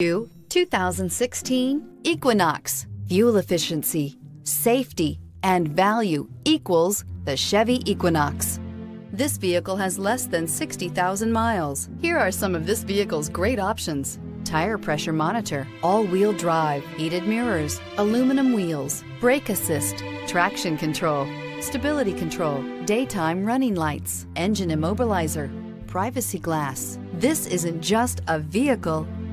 2016 Equinox. Fuel efficiency, safety, and value equals the Chevy Equinox. This vehicle has less than 60,000 miles. Here are some of this vehicle's great options: tire pressure monitor, all-wheel drive, heated mirrors, aluminum wheels, brake assist, traction control, stability control, daytime running lights, engine immobilizer, privacy glass. This isn't just a vehicle,